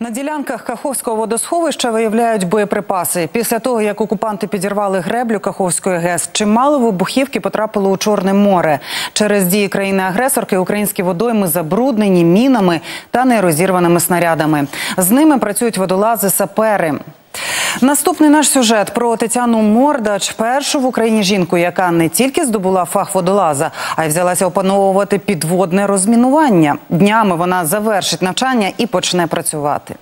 На ділянках Каховського водосховища виявляють боєприпаси. Після того, як окупанти підірвали греблю Каховської ГЕС, чимало вибухівки потрапило у Чорне море. Через дії країни-агресорки українські водойми забруднені мінами та нерозірваними снарядами. З ними працюють водолази-сапери. Наступний наш сюжет про Тетяну Мордач, першу в Україні жінку, яка не тільки здобула фах водолаза, а й взялася опановувати підводне розмінування. Днями вона завершить навчання і почне працювати.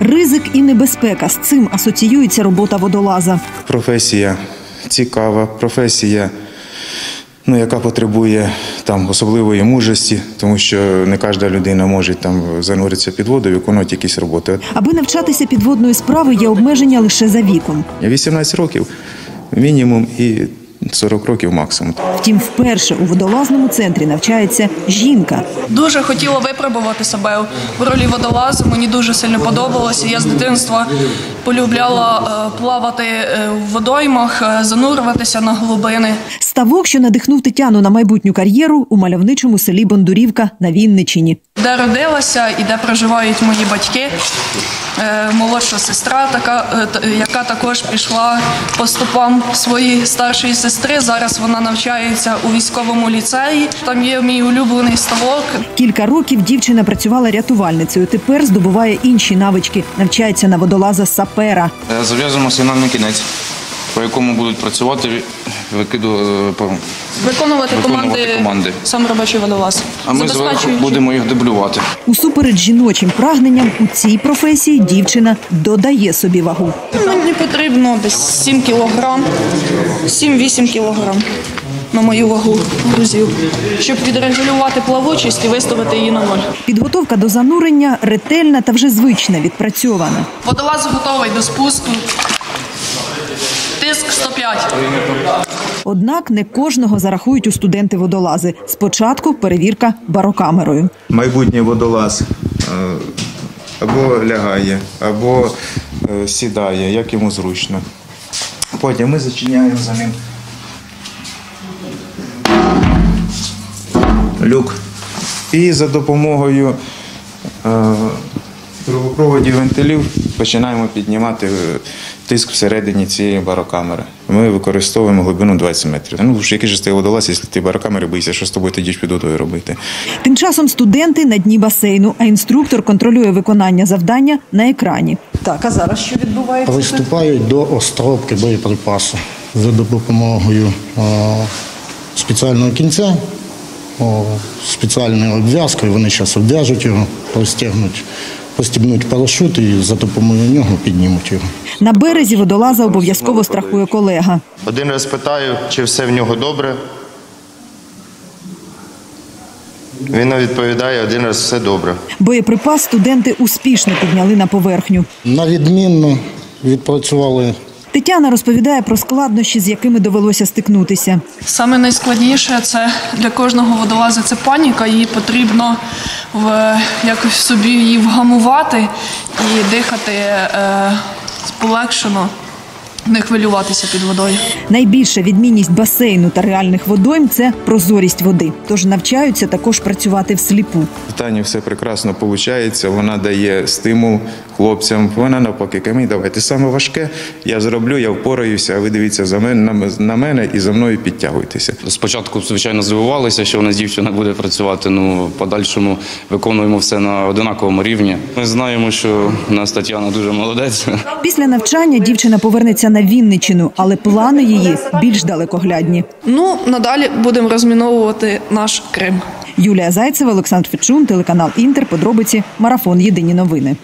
Ризик і небезпека – з цим асоціюється робота водолаза. Професія цікава, професія, яка потребує особливої мужності, тому що не кожна людина може зануритися під воду і виконувати якісь роботи. Аби навчатися підводної справи, є обмеження лише за віком. 18 років мінімум і 40 років максимум. Втім, вперше у водолазному центрі навчається жінка. Дуже хотіла випробувати себе в ролі водолазу. Мені дуже сильно подобалося. Я з дитинства полюбляла плавати в водоймах, занурюватися на глибини. Ставок, що надихнув Тетяну на майбутню кар'єру у мальовничому селі Бондурівка на Вінниччині. Де родилася і де проживають мої батьки, молодша сестра, яка також пішла по стопам своєї старшої сестри. Зараз вона навчається у військовому ліцеї. Там є мій улюблений ставок. Кілька років дівчина працювала рятувальницею. Тепер здобуває інші навички. Навчається на водолаза-сапера. Зав'язуємо сигнальний кінець, по якому будуть працювати, виконувати команди сам робочий водолаз. А ми зверху будемо їх дублювати. Усупереч жіночим прагненням, у цій професії дівчина додає собі вагу. Мені потрібно десь 7 кілограм, 7-8 кілограм на мою вагу грузів, щоб відрегулювати плавучість і виставити її на ноль. Підготовка до занурення ретельна та вже звична, відпрацьована. Водолаз готовий до спуску. Тиск 105. Однак не кожного зарахують у студенти-водолази. Спочатку перевірка барокамерою. Майбутній водолаз або лягає, або сідає, як йому зручно. Потім ми зачиняємо за ним люк. І за допомогою трубопроводів вентилів починаємо піднімати тиск всередині цієї барокамери. Ми використовуємо глибину 20 метрів. Який же ти водолаз, якщо ти барокамери боїшся, що з тобою тоді ж під водою робити? Тим часом студенти на дні басейну, а інструктор контролює виконання завдання на екрані. Так, а зараз що відбувається? Приступають до островки боєприпасу за допомогою спеціального кінця, спеціальної обв'язки. Вони зараз обв'яжуть його, розтягнуть, постібнуть парашут і за допомогою нього піднімуть його. На березі водолаза обов'язково страхує колега. Один раз питаю, чи все в нього добре. Він відповідає, один раз все добре. Боєприпас студенти успішно підняли на поверхню. Навідмінно відпрацювали. Тетяна розповідає про складнощі, з якими довелося стикнутися. Саме найскладніше це для кожного водолаза – це паніка. Її потрібно якось собі її вгамувати і дихати полегшено, не хвилюватися під водою. Найбільша відмінність басейну та реальних водойм – це прозорість води. Тож навчаються також працювати всліпу. В Тані все прекрасно виходить, вона дає стимул хлопцям. Вона навпаки, камінь, давайте саме важке, я зроблю, я впораюся, а ви дивіться на мене і за мною підтягуйтеся. Спочатку, звичайно, здивувалися, що в нас дівчина буде працювати, в подальшому виконуємо все на однаковому рівні. Ми знаємо, що в нас Тетяна дуже молодець. Після навчання дівчина повернеться на Вінниччину, але плани її більш далекоглядні. Надалі будемо розміновувати наш Крим. Юлія Зайцева, Олександр Фечун, телеканал «Інтер», подробиці, марафон «Єдині новини».